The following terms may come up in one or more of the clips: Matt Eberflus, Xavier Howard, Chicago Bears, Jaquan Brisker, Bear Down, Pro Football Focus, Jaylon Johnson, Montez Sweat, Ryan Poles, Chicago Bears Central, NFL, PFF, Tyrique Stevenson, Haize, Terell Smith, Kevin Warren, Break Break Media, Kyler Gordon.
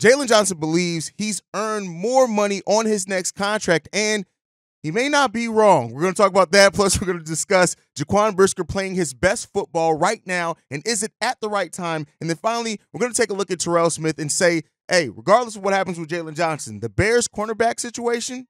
Jaylon Johnson believes he's earned more money on his next contract, and he may not be wrong. We're going to talk about that, plus we're going to discuss Jaquan Brisker playing his best football right now, and is it at the right time? And then finally, we're going to take a look at Terell Smith and say, hey, regardless of what happens with Jaylon Johnson, the Bears' cornerback situation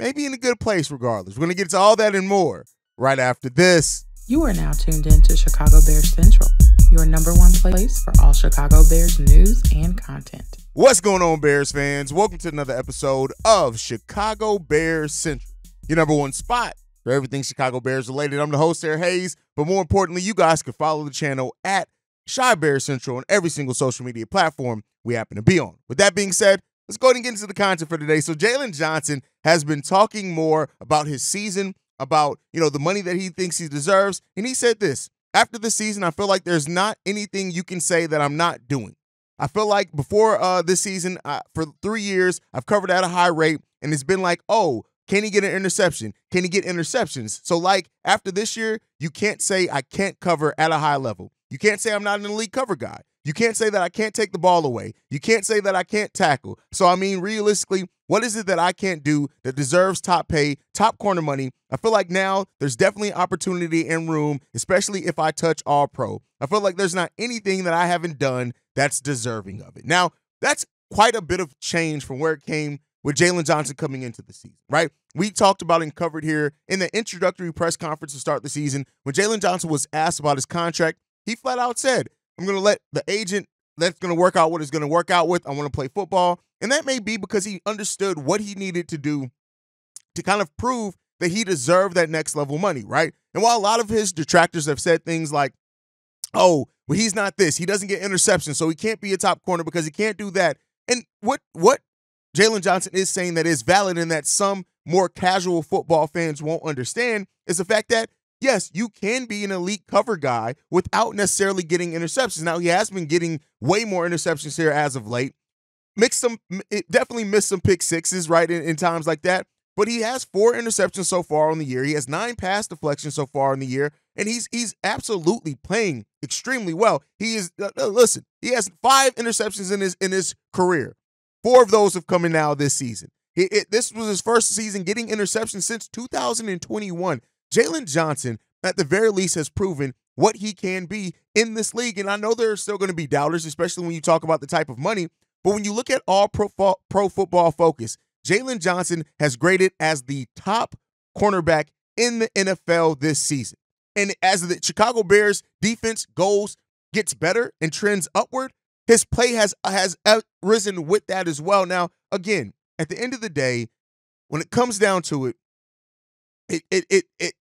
may be in a good place regardless. We're going to get to all that and more right after this. You are now tuned in to Chicago Bears Central, your #1 place for all Chicago Bears news and content. What's going on, Bears fans? Welcome to another episode of Chicago Bears Central, your #1 spot for everything Chicago Bears related. I'm the host, Haize, but more importantly, you guys can follow the channel at Chi Bears Central on every single social media platform we happen to be on. With that being said, let's go ahead and get into the content for today. So Jaylon Johnson has been talking more about his season, about, you know, the money that he thinks he deserves. And he said this: after this season, I feel like there's not anything you can say that I'm not doing. I feel like before this season, for 3 years, I've covered at a high rate, and it's been like, oh, can he get an interception? Can he get interceptions? So, like, after this year, you can't say I can't cover at a high level. You can't say I'm not an elite cover guy. You can't say that I can't take the ball away. You can't say that I can't tackle. So, I mean, realistically, what is it that I can't do that deserves top pay, top corner money? I feel like now there's definitely opportunity and room, especially if I touch all pro. I feel like there's not anything that I haven't done that's deserving of it. Now, that's quite a bit of change from where it came with Jaylon Johnson coming into the season, right? We talked about and covered here in the introductory press conference to start the season. When Jaylon Johnson was asked about his contract, he flat out said, I'm going to let the agent that's going to work out what it's going to work out with. I want to play football. And that may be because he understood what he needed to do to kind of prove that he deserved that next level money, right? And while a lot of his detractors have said things like, oh, well, he's not this, he doesn't get interceptions, so he can't be a top corner because he can't do that. And what Jaylon Johnson is saying that is valid and that some more casual football fans won't understand is the fact that, yes, you can be an elite cover guy without necessarily getting interceptions. Now, he has been getting way more interceptions here as of late. Definitely missed some pick sixes, right, in times like that. But he has 4 interceptions so far on the year. He has 9 pass deflections so far in the year. And he's absolutely playing extremely well. He is, listen, he has 5 interceptions in his career. 4 of those have come in now this season. This was his first season getting interceptions since 2021. Jaylon Johnson, at the very least, has proven what he can be in this league. And I know there are still going to be doubters, especially when you talk about the type of money. But when you look at all Pro Football Focus, Jaylon Johnson has graded as the top cornerback in the NFL this season. And as the Chicago Bears defense gets better and trends upward, his play has risen with that as well. Now, again, at the end of the day, when it comes down to it,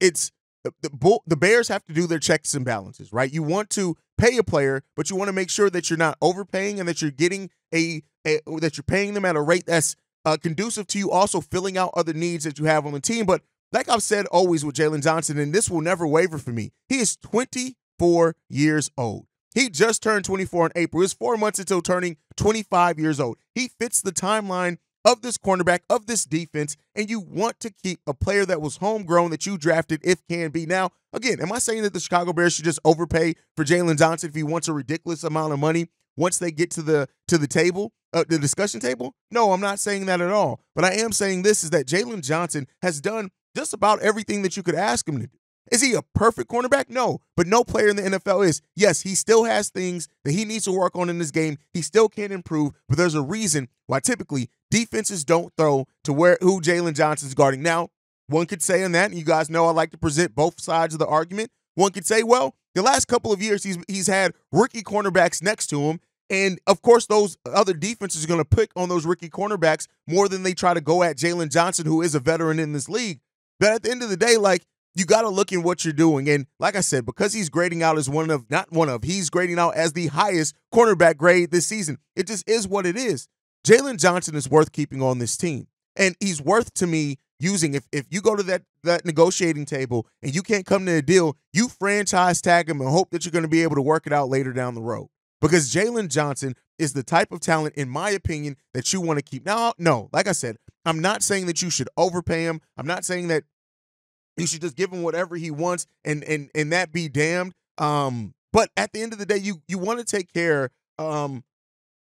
it's the Bears have to do their checks and balances, right? You want to pay a player, but you want to make sure that you're not overpaying and that you're getting that you're paying them at a rate that's conducive to you also filling out other needs that you have on the team. But like I've said always with Jaylon Johnson, and this will never waver for me, he is 24 years old. He just turned 24 in April. It's 4 months until turning 25 years old. He fits the timeline of this cornerback, of this defense, and you want to keep a player that was homegrown that you drafted if can be. Now, again, am I saying that the Chicago Bears should just overpay for Jaylon Johnson if he wants a ridiculous amount of money once they get to the table, the discussion table? No, I'm not saying that at all. But I am saying this is that Jaylon Johnson has done just about everything that you could ask him to do. Is he a perfect cornerback? No, but no player in the NFL is. Yes, he still has things that he needs to work on in this game. He still can improve, but there's a reason why typically defenses don't throw to who Jaylon Johnson's guarding. Now, one could say on that, and you guys know I like to present both sides of the argument, one could say, well, the last couple of years he's had rookie cornerbacks next to him, and of course those other defenses are going to pick on those rookie cornerbacks more than they try to go at Jaylon Johnson, who is a veteran in this league. But at the end of the day, like, you got to look at what you're doing. And like I said, because he's grading out as he's grading out as the highest cornerback grade this season. It just is what it is. Jaylon Johnson is worth keeping on this team. And he's worth, to me, using, if you go to that negotiating table and you can't come to a deal, you franchise tag him and hope that you're going to be able to work it out later down the road. Because Jaylon Johnson is the type of talent, in my opinion, that you want to keep. Now, no, like I said, I'm not saying that you should overpay him. I'm not saying that you should just give him whatever he wants and that be damned. But at the end of the day, you want to take care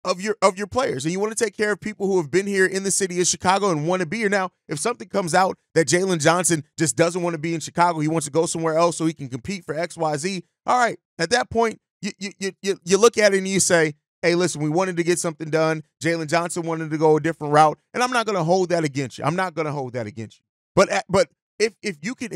of your players, and you want to take care of people who have been here in the city of Chicago and want to be here. Now, if something comes out that Jaylon Johnson just doesn't want to be in Chicago, he wants to go somewhere else so he can compete for XYZ, all right, at that point, you look at it and you say, hey, listen, we wanted to get something done. Jaylon Johnson wanted to go a different route, and I'm not going to hold that against you. I'm not going to hold that against you. But if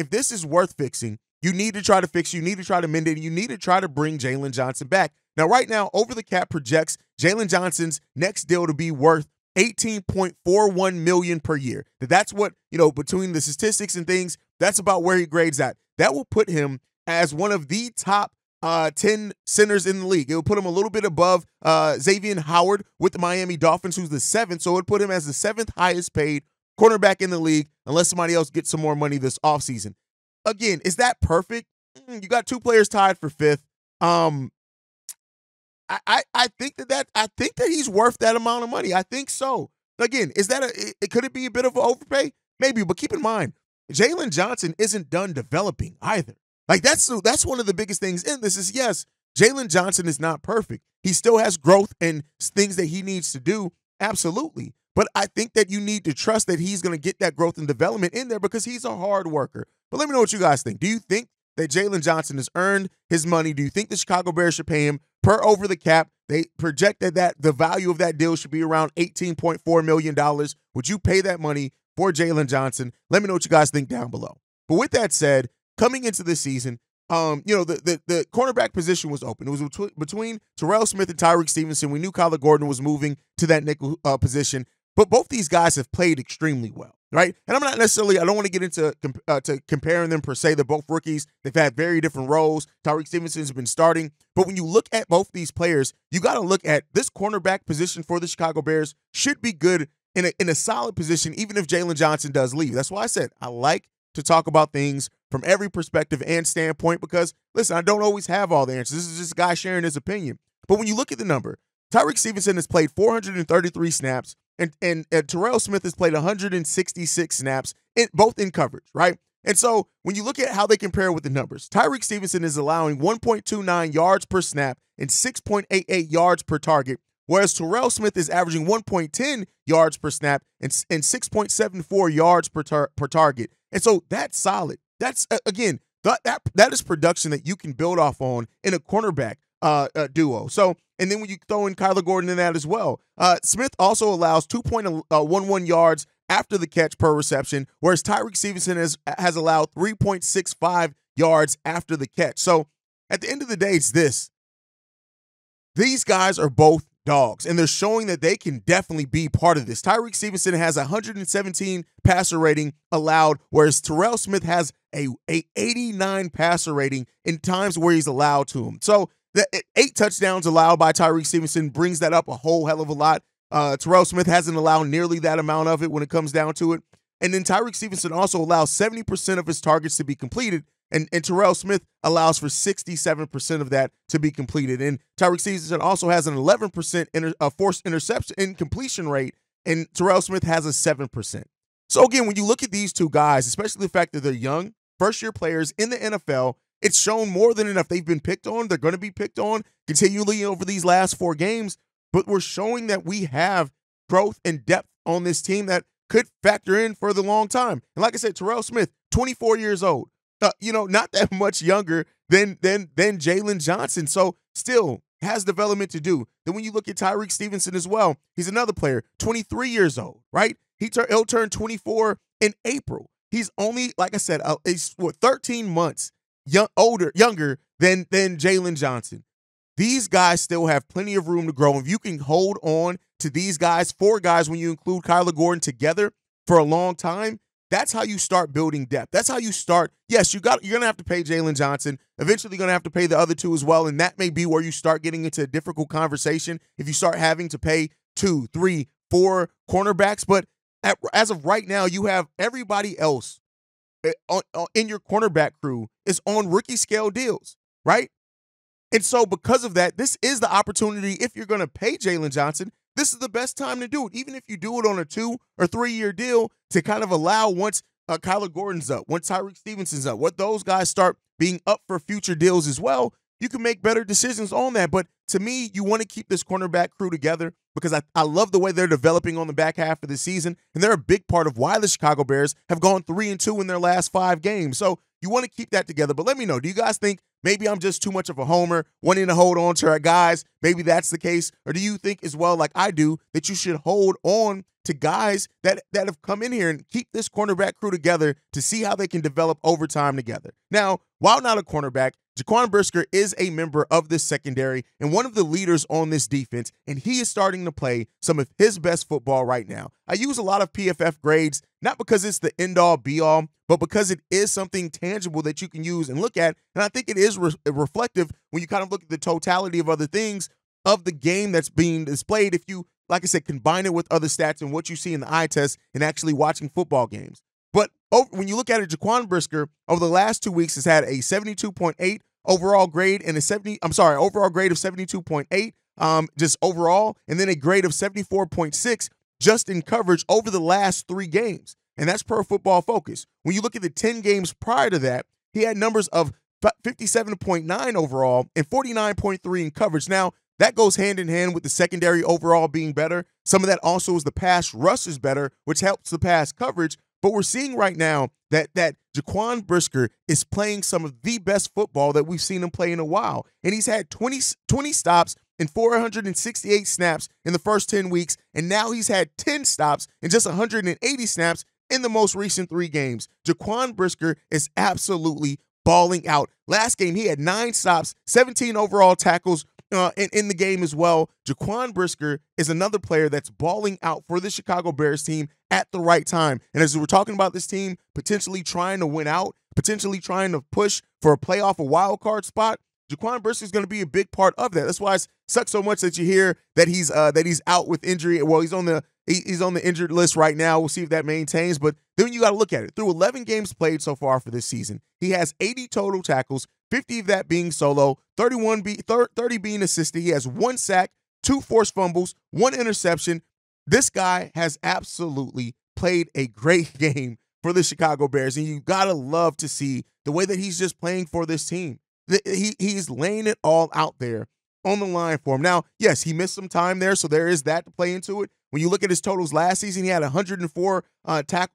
this is worth fixing, you need to try to fix it. You need to try to mend it. And you need to try to bring Jaylon Johnson back. Now, right now, Over the Cap projects Jaylon Johnson's next deal to be worth $18.41 million per year. That's what, you know, between the statistics and things, that's about where he grades at. That will put him as one of the top 10 centers in the league. It will put him a little bit above Xavier Howard with the Miami Dolphins, who's the seventh. So it would put him as the seventh highest paid cornerback in the league, unless somebody else gets some more money this offseason. Again, is that perfect? You got two players tied for fifth. I think that he's worth that amount of money. I think so. Again, is that could it be a bit of an overpay? Maybe, but keep in mind, Jaylon Johnson isn't done developing either. Like that's one of the biggest things in this is, yes, Jaylon Johnson is not perfect. He still has growth and things that he needs to do. Absolutely. But I think that you need to trust that he's going to get that growth and development in there because he's a hard worker. But let me know what you guys think. Do you think that Jaylon Johnson has earned his money? Do you think the Chicago Bears should pay him per Over the Cap? They projected that the value of that deal should be around $18.4 million. Would you pay that money for Jaylon Johnson? Let me know what you guys think down below. But with that said, coming into this season, the cornerback position was open. It was between Terell Smith and Tyrique Stevenson. We knew Kyler Gordon was moving to that nickel position, but both these guys have played extremely well. Right, and I'm not necessarily. I don't want to get into to comparing them per se. They're both rookies. They've had very different roles. Tyrique Stevenson has been starting, but when you look at both these players, you got to look at this cornerback position for the Chicago Bears should be good in a solid position, even if Jaylon Johnson does leave. That's why I said I like to talk about things from every perspective and standpoint because listen, I don't always have all the answers. This is just a guy sharing his opinion. But when you look at the number, Tyrique Stevenson has played 433 snaps. And Terrell Smith has played 166 snaps, both in coverage, right? And so when you look at how they compare with the numbers, Tyrique Stevenson is allowing 1.29 yards per snap and 6.88 yards per target, whereas Terrell Smith is averaging 1.10 yards per snap and 6.74 yards per target. And so that's solid. That's, again, that is production that you can build off on in a cornerback duo. So, and then when you throw in Kyler Gordon in that as well, Smith also allows 2.11 yards after the catch per reception, whereas Tyrique Stevenson has allowed 3.65 yards after the catch. So at the end of the day, it's this. These guys are both dogs, and they're showing that they can definitely be part of this. Tyrique Stevenson has 117 passer rating allowed, whereas Terrell Smith has a 89 passer rating in times where he's allowed to him. So 8 touchdowns allowed by Tyrique Stevenson brings that up a whole hell of a lot. Terrell Smith hasn't allowed nearly that amount of it when it comes down to it. And then Tyrique Stevenson also allows 70% of his targets to be completed, and Terrell Smith allows for 67% of that to be completed. And Tyrique Stevenson also has an 11% forced interception incompletion rate, and Terrell Smith has a 7%. So, again, when you look at these two guys, especially the fact that they're young, first-year players in the NFL, it's shown more than enough. They've been picked on. They're going to be picked on continually over these last 4 games. But we're showing that we have growth and depth on this team that could factor in for the long time. And like I said, Terrell Smith, 24 years old, not that much younger than Jaylon Johnson. So still has development to do. Then when you look at Tyrique Stevenson as well, he's another player, 23 years old, right? He'll turn 24 in April. He's only, like I said, he's 13 months. Younger than Jaylon Johnson. These guys still have plenty of room to grow. If you can hold on to these guys, 4 guys when you include Kyler Gordon together for a long time, that's how you start building depth. That's how you start. Yes, you're going to have to pay Jaylon Johnson. Eventually, you're going to have to pay the other 2 as well, and that may be where you start getting into a difficult conversation if you start having to pay 2, 3, 4 cornerbacks. But as of right now, you have everybody else in your cornerback crew is on rookie scale deals, right? And so because of that, this is the opportunity. If you're going to pay Jaylon Johnson, this is the best time to do it. Even if you do it on a 2- or 3-year deal to kind of allow once Kyler Gordon's up, once Tyrique Stevenson's up, what those guys start being up for future deals as well, you can make better decisions on that. But to me, you want to keep this cornerback crew together because I love the way they're developing on the back half of the season, and they're a big part of why the Chicago Bears have gone 3-2 in their last 5 games. So you want to keep that together. But let me know, do you guys think maybe I'm just too much of a homer, wanting to hold on to our guys? Maybe that's the case. Or do you think as well, like I do, that you should hold on to guys that have come in here and keep this cornerback crew together to see how they can develop over time together? Now, while not a cornerback, Jaquan Brisker is a member of this secondary and one of the leaders on this defense, and he is starting to play some of his best football right now. I use a lot of PFF grades, not because it's the end-all, be-all, but because it is something tangible that you can use and look at, and I think it is reflective when you kind of look at the totality of other things of the game that's being displayed if you, like I said, combine it with other stats and what you see in the eye test and actually watching football games. But when you look at it, Jaquan Brisker over the last 2 weeks has had a 72.8 overall grade and overall grade of 72.8 just overall, and then a grade of 74.6 just in coverage over the last 3 games. And that's Pro Football Focus. When you look at the 10 games prior to that, he had numbers of 57.9 overall and 49.3 in coverage. Now, that goes hand in hand with the secondary overall being better. Some of that also is the pass rush is better, which helps the pass coverage. But we're seeing right now that Jaquan Brisker is playing some of the best football that we've seen him play in a while. And he's had 20 stops and 468 snaps in the first 10 weeks. And now he's had 10 stops and just 180 snaps in the most recent 3 games. Jaquan Brisker is absolutely balling out. Last game, he had 9 stops, 17 overall tackles, in the game as well. Jaquan Brisker is another player that's balling out for the Chicago Bears team at the right time. And as we're talking about this team potentially trying to win out, potentially trying to push for a playoff, a wild card spot, Jaquan Brisker is going to be a big part of that. That's why it sucks so much that you hear that he's out with injury. Well, he's on the injured list right now. We'll see if that maintains. But then you got to look at it. Through 11 games played so far for this season, he has 80 total tackles, 50 of that being solo, 30 being assisted. He has 1 sack, 2 forced fumbles, 1 interception. This guy has absolutely played a great game for the Chicago Bears, and you got to love to see the way that he's just playing for this team. He's laying it all out there on the line for him. Now, yes, he missed some time there, so there is that to play into it. When you look at his totals last season, he had 104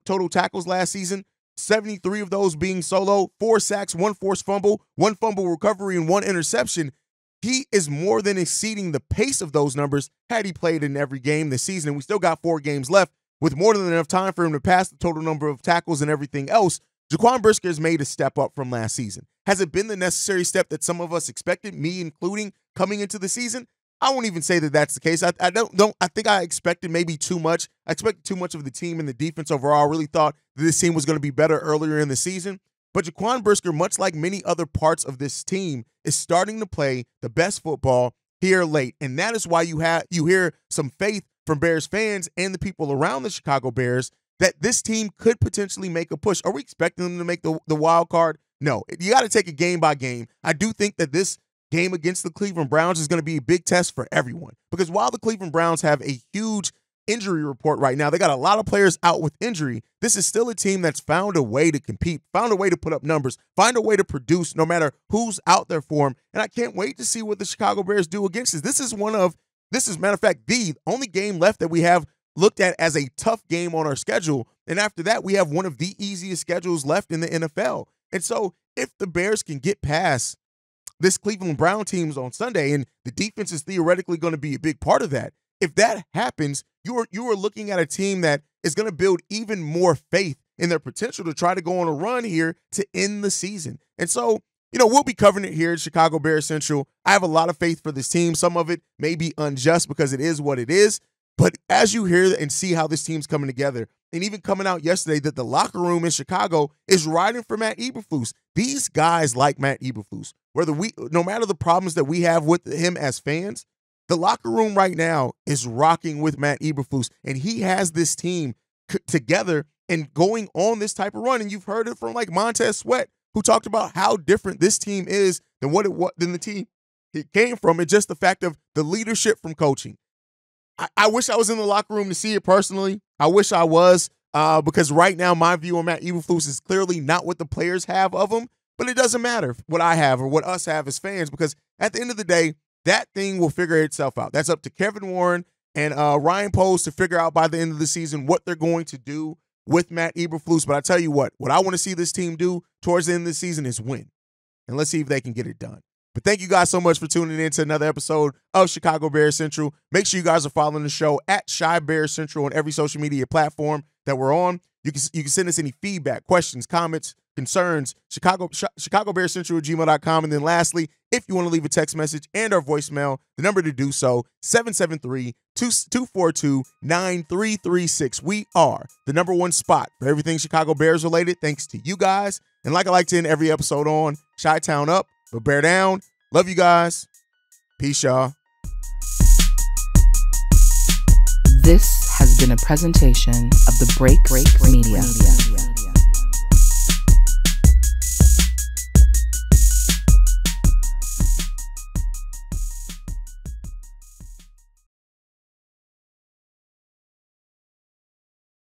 total tackles last season, 73 of those being solo, 4 sacks, 1 forced fumble, 1 fumble recovery, and 1 interception. He is more than exceeding the pace of those numbers had he played in every game this season. And we still got 4 games left with more than enough time for him to pass the total number of tackles and everything else. Jaquan Brisker has made a step up from last season. Has it been the necessary step that some of us expected, me including, coming into the season? I won't even say that that's the case. I think I expected maybe too much. I expected too much of the team and the defense overall. I really thought that this team was going to be better earlier in the season. But Jaquan Brisker, much like many other parts of this team, is starting to play the best football here late. And that is why you hear some faith from Bears fans and the people around the Chicago Bears that this team could potentially make a push. Are we expecting them to make the wild card? No. You got to take it game by game. I do think that this game against the Cleveland Browns is going to be a big test for everyone, because while the Cleveland Browns have a huge injury report right now, they got a lot of players out with injury, this is still a team that's found a way to compete, found a way to put up numbers, find a way to produce no matter who's out there for them. And I can't wait to see what the Chicago Bears do against us. This is, matter of fact, the only game left that we have looked at as a tough game on our schedule. And after that, we have one of the easiest schedules left in the NFL. And so if the Bears can get past this Cleveland Brown team's on Sunday, and the defense is theoretically going to be a big part of that, if that happens, you are looking at a team that is going to build even more faith in their potential to try to go on a run here to end the season. And so, you know, we'll be covering it here at Chicago Bears Central. I have a lot of faith for this team. Some of it may be unjust because it is what it is. But as you hear and see how this team's coming together, and even coming out yesterday that the locker room in Chicago is riding for Matt Eberflus. These guys like Matt Eberflus. No matter the problems that we have with him as fans, the locker room right now is rocking with Matt Eberflus, and he has this team together and going on this type of run. And you've heard it from like Montez Sweat, who talked about how different this team is than than the team it came from. It's just the fact of the leadership from coaching. I wish I was in the locker room to see it personally. I wish I was, because right now my view on Matt Eberflus is clearly not what the players have of him, but it doesn't matter what I have or what us have as fans, because at the end of the day, That thing will figure itself out. That's up to Kevin Warren and Ryan Poles to figure out by the end of the season what they're going to do with Matt Eberflus. But I tell you what I want to see this team do towards the end of the season is win. And let's see if they can get it done. But thank you guys so much for tuning in to another episode of Chicago Bears Central. Make sure you guys are following the show at Shy Bears Central on every social media platform that we're on. You can send us any feedback, questions, comments, concerns, ChicagoBearsCentral@gmail.com. And then lastly, if you want to leave a text message and our voicemail, the number to do so, 773-242-9336. We are the #1 spot for everything Chicago Bears related, thanks to you guys. And like I like to end every episode on, Chi-Town up, but Bear down. Love you guys. Peace, y'all. This has been a presentation of the Break Break Media.